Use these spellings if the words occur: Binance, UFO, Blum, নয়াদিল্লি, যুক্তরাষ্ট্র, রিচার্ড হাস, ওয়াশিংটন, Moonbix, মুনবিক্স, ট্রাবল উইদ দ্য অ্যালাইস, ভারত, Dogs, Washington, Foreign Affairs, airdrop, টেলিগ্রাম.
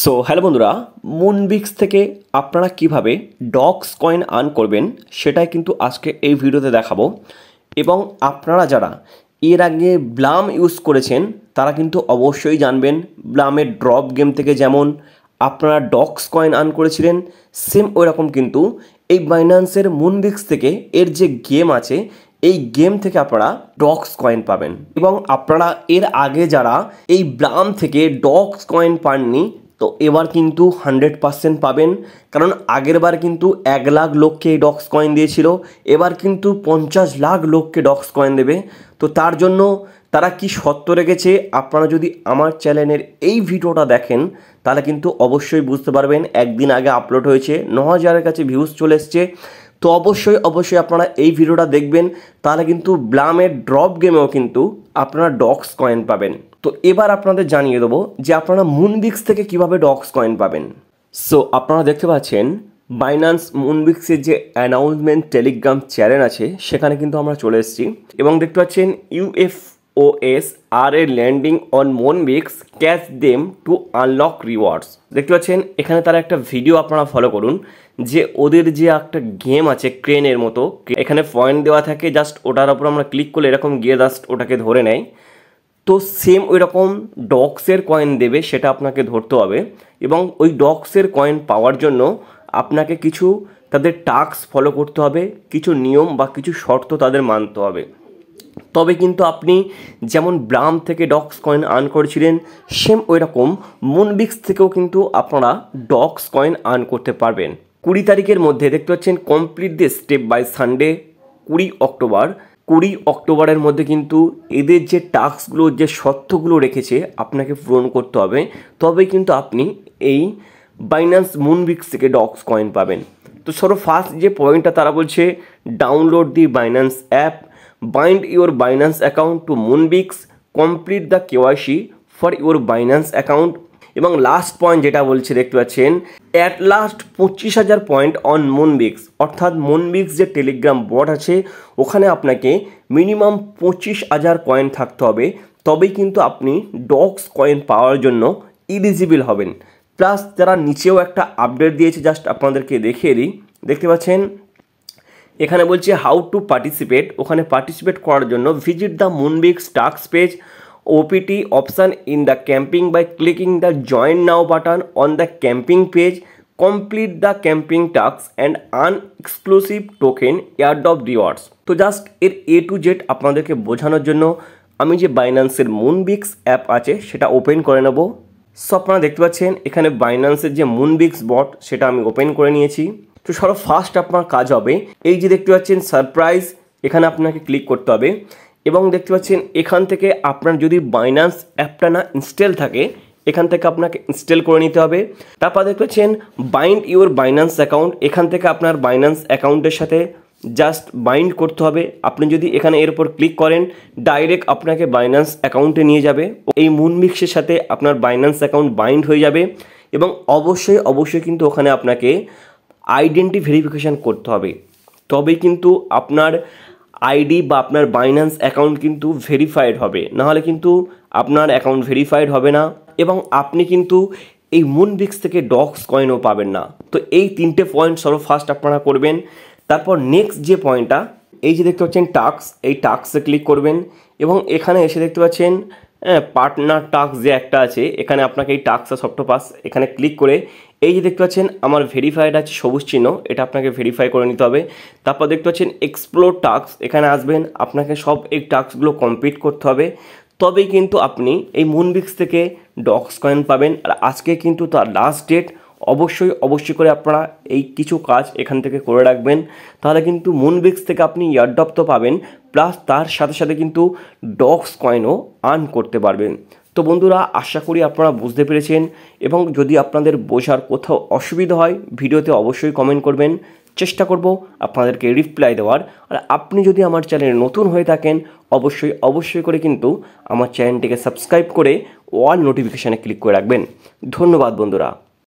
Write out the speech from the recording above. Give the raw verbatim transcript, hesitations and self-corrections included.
So hello बंधुरा मुनबिक्स থেকে আপনারা কিভাবে ডগস কয়েন আর্ন করবেন সেটাই কিন্তু আজকে এই ভিডিওতে দেখাবো এবং আপনারা যারা এর আগে ব্লাম ইউজ করেছেন তারা কিন্তু অবশ্যই জানবেন ব্লামের ড্রপ গেম থেকে যেমন আপনারা ডগস কয়েন আর্ন করেছিলেন সেম ওরকম কিন্তু এই বাইন্যান্সের মুনবিক্স থেকে এর যে গেম আছে এই গেম থেকে আপনারা ডগস কয়েন পাবেন এবং আপনারা এর আগে যারা এই ব্লাম থেকে ডগস কয়েন পাননি तो এবার কিন্তু हंड्रेड परसेंट পাবেন কারণ আগের বার কিন্তু एक লাখ লোককে ডগস কয়েন দিয়েছিল এবার কিন্তু पचास লাখ লোককে ডগস কয়েন দেবে তো তার জন্য তারা কি শর্ত রেখেছে আপনারা যদি আমার চ্যানেলের এই ভিডিওটা দেখেন তাহলে কিন্তু অবশ্যই বুঝতে পারবেন একদিন আগে আপলোড হয়েছে नौ हज़ार এর কাছে ভিউজ চলে এসেছে তো অবশ্যই অবশ্যই আপনারা এই ভিডিওটা দেখবেন তাহলে কিন্তু ব্লামের ড্রপ গেমেও কিন্তু আপনারা ডগস কয়েন পাবেন তো এবার আপনাদের জানিয়ে দেব যে আপনারা মুনবিক্স থেকে কিভাবে ডগস কয়েন পাবেন সো আপনারা দেখতে পাচ্ছেন বাইন্যান্স মুনবিক্সের যে অ্যানাউন্সমেন্ট টেলিগ্রাম চ্যানেল আছে সেখানে কিন্তু আমরা চলে এসেছি এবং দেখতে পাচ্ছেন ইউএফওএস আর এ landing on মুনবিক্স catch them to unlock rewards দেখতে পাচ্ছেন এখানে তারা একটা ভিডিও আপনারা ফলো করুন যে ওদের যে একটা গেম আছে ক্রেনের মতো এখানে পয়েন্ট দেওয়া থাকে জাস্ট ওটার উপর আমরা ক্লিক করলে এরকম গিয়ে জাস্ট ওটাকে ধরে নেয় तो सेम ओई रकम डगसर कॉइन देवे सेटा आपनाके धरते होबे एबं ओई डगसर कॉइन पावार जोन्नो आपनाके किछु तादेर टास्क फलो करते होबे किछु नियम बा किछु शर्त तादेर मानते होबे तबे किन्तु आपनी जेमन ब्लाम थेके डगस कॉइन आर्न करेछिलेन सेम ओई रकम मुनबिक्स थेकेओ किन्तु आपनारा डगस कॉइन आर्न करते पारबेन बीस तारिखेर मध्य देखते पाच्छेन complete this step by Sunday बीस अक्टोबर बीस अक्टोबर मध्य किन्तु एदेर जे टास्कगुलो जे शर्तगुलो रेखेछे आपनाके पूरण करते होबे तबेई किन्तु आपनी एई बाइनान्स मुनबिक्स थेके डगस कॉइन पाबेन तो सर्व फार्स्ट जे पॉइंटटा तारा बोलछे download the Binance app bind your Binance account to Moonbix complete the KYC for your Binance account एबं लास्ट पॉइंट जेटा बोलछे देखते पाच्छेन एट लास्ट पच्चीस हज़ार पॉइंट ऑन मुनबिक्स अर्थात मुनबिक्स जो टेलिग्राम बट आछे ओखाने आपनाके मिनिमाम पच्चीस हज़ार कॉइन थाकते होबे तबेई किन्तु आपनी डगस कॉइन पावार जोन्नो एलिजिबल हबेन प्लस तारा नीचेओ एकटा आपडेट दिएछे जस्ट आपनादेरके देखिए दिई देखते पाच्छेन एखाने बोलछे हाउ टू पार्टिसिपेट ओखाने पार्टिसिपेट करार जोन्नो visit the Moonbix task page O P T option in the camping by clicking the join now button on the camping page complete the camping task and earn exclusive token airdrop rewards तो just एर A to Z अपनादेर के बोझानोर जोन्नो आमी जे Binance एर Moonbix app आछे सेटा ओपेन करे नेब सो अपनारा देखते पाच्छेन एखाने Binance एर जे Moonbix bot सेटा आमी ओपेन करे निएछि तो सर्व फार्स्ट आपनार काज होबे एई जे देखते पाच्छेन सरप्राइज एखाने आपनाके क्लिक करते होबे এবং দেখতে পাচ্ছেন এখান থেকে আপনার যদি বাইন্যান্স অ্যাপটা না ইনস্টল থাকে এখান থেকে আপনাকে ইনস্টল করে নিতে হবে তারপর দেখতে পাচ্ছেন বাইন্ড ইওর বাইন্যান্স অ্যাকাউন্ট এখান থেকে আপনার বাইন্যান্স অ্যাকাউন্টের সাথে জাস্ট বাইন্ড করতে হবে আপনি যদি এখানে এর উপর ক্লিক করেন ডাইরেক্ট আপনাকে বাইন্যান্স অ্যাকাউন্টে নিয়ে যাবে এই মুনবিক্সের সাথে আপনার বাইন্যান্স অ্যাকাউন্ট বাইন্ড হয়ে যাবে এবং অবশ্যই অবশ্যই কিন্তু ওখানে আপনাকে আইডেন্টি ভেরিফিকেশন করতে হবে তবেই কিন্তু আপনার आईडी बा आपनार बाइनान्स अकाउंट किन्तु भेरिफाइड होबे ना होले किन्तु आपनार अकाउंट भेरिफाइड होबे ना एबं आपनी किन्तु एई मुनबिक्स थेके डगस कॉइनओ पाबेन ना तो एई तीनटे पॉइंट सर्व फार्स्ट आपनारा करबेन तारपर नेक्स्ट जे पॉइंटटा एई जे देखते पाच्छेन टास्क एई टास्के क्लिक करबेन एबं एखाने एसे देखते पाच्छेन पार्टनार टास्क जे एकटा आछे एखाने आपनाके एई टास्कटा सफ्ट पास एखाने क्लिक करे এই যে দেখতে পাচ্ছেন আমার ভেরিফাইড আছে সবুজ চিহ্ন এটা আপনাকে ভেরিফাই করে নিতে হবে তারপর দেখতে পাচ্ছেন এক্সপ্লোর টাস্ক এখানে আসবেন আপনাকে সব এই টাস্কগুলো কমপ্লিট করতে হবে তবেই কিন্তু আপনি এই মুনবিক্স থেকে ডগস কয়েন পাবেন আর আজকে কিন্তু তার লাস্ট ডেট অবশ্যই অবশ্যই করে আপনারা এই কিছু কাজ এখান থেকে করে রাখবেন তাহলে কিন্তু মুনবিক্স থেকে আপনি ইয়ারড্রপ তো পাবেন প্লাস তার সাথে সাথে কিন্তু ডগস কয়েনও আর্ন করতে পারবেন তো বন্ধুরা আশা করি আপনারা বুঝতে পেরেছেন এবং যদি আপনাদের বোঝার কোথাও অসুবিধা হয় ভিডিওতে অবশ্যই কমেন্ট করবেন চেষ্টা করব আপনাদেরকে রিপ্লাই দেওয়ার আর আপনি যদি আমার চ্যানেলে নতুন হয়ে থাকেন অবশ্যই অবশ্যই করে কিন্তু আমার চ্যানেলটিকে সাবস্ক্রাইব করে অল নোটিফিকেশনে ক্লিক করে রাখবেন ধন্যবাদ বন্ধুরা।